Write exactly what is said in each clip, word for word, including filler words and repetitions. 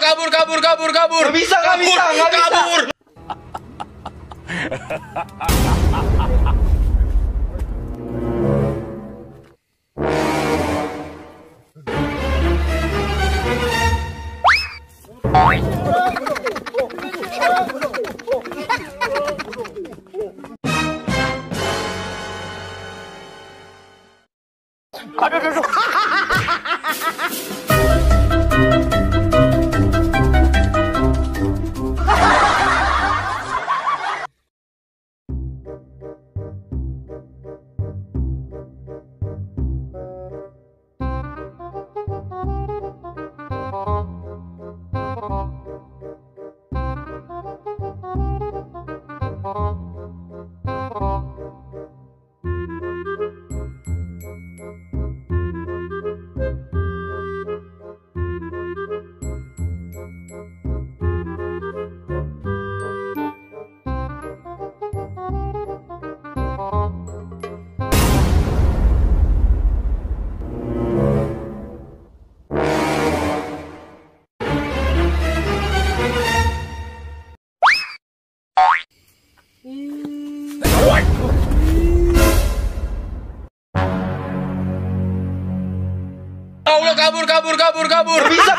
kabur, kabur, kabur, kabur. Gak bisa, gak bisa, gak bisa. Kabur. Aduh, aduh, aduh. Allah kabur, kabur, kabur, kabur. Bisa.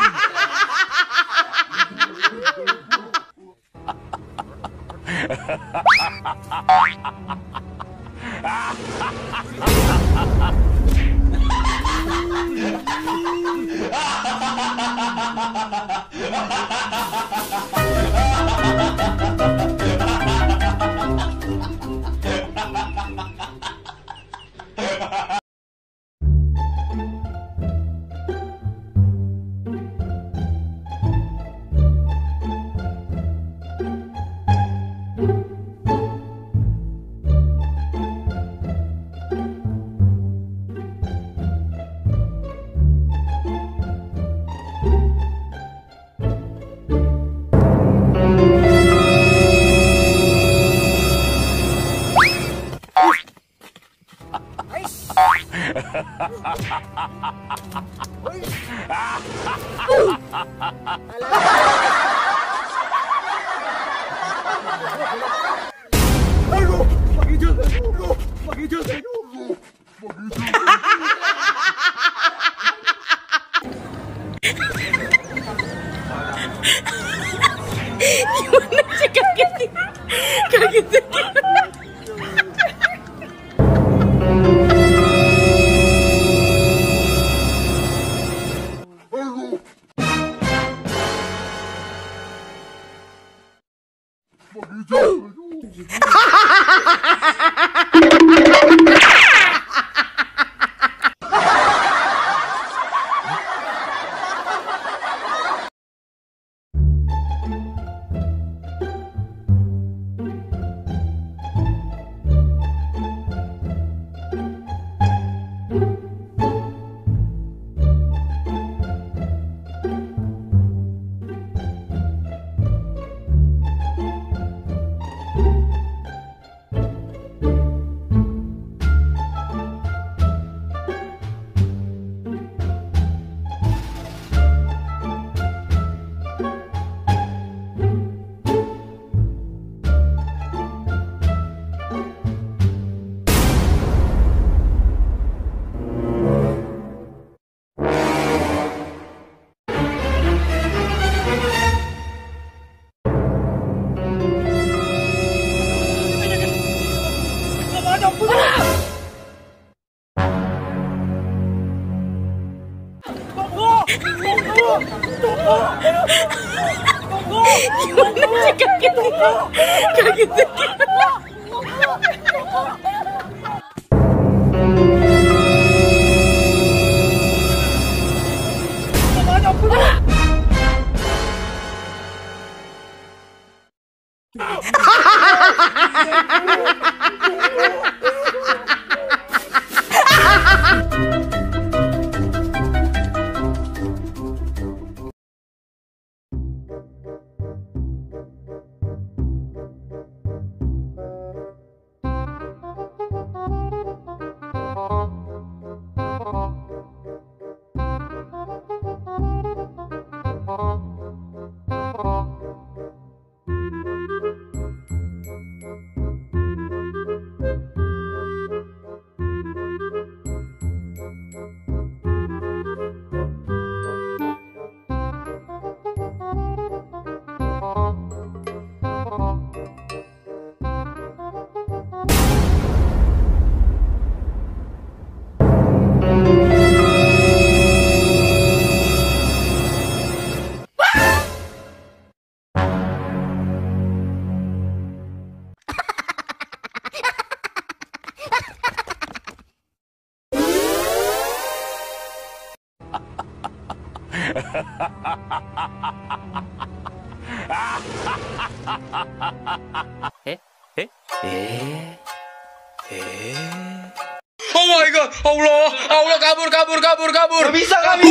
Gimana sih kagetnya? Kagetnya gimana? え? え? え? え? Oh my god! Allah! Allah kabur kabur kabur kabur! Gak bisa gak